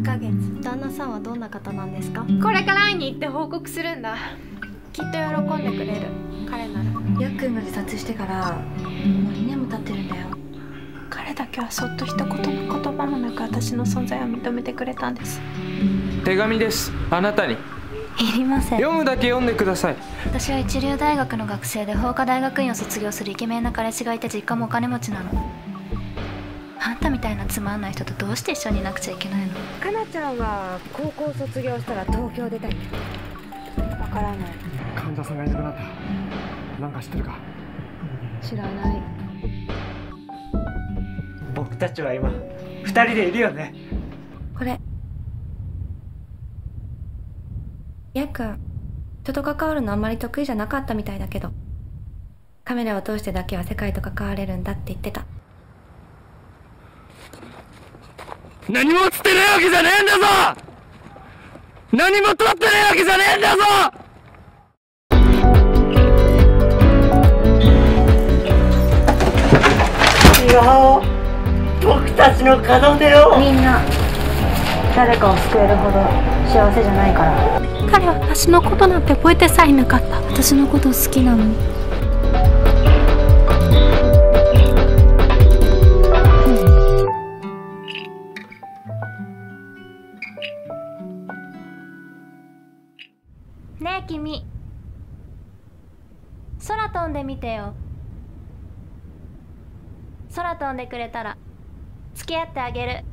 3ヶ月。旦那さんはどんな方なんですか？これから会いに行って報告するんだ。きっと喜んでくれる。彼ならやっくんが自殺してからもう2年も経ってるんだよ。彼だけはそっと一言も言葉もなく私の存在を認めてくれたんです。手紙です。あなたに。いりません。読むだけ読んでください。私は一流大学の学生で法科大学院を卒業するイケメンな彼氏がいて、実家もお金持ちなの。あんたみたいなつまんない人とどうして一緒にいなくちゃいけないの？かなちゃんは高校卒業したら東京出たい。わからない。患者さんがいなくなった。なんか知ってるか？知らない。僕たちは今2人でいるよね。これやっくん、人と関わるのあんまり得意じゃなかったみたいだけど、カメラを通してだけは世界と関われるんだって言ってた。何も映ってないわけじゃねえんだぞ。何も撮ってないわけじゃねえんだぞ。違う、僕たちの門出を。みんな誰かを救えるほど幸せじゃないから。彼は私のことなんて覚えてさえいなかった。私のこと好きなの？ねえ君、空飛んでみてよ。空飛んでくれたら付き合ってあげる。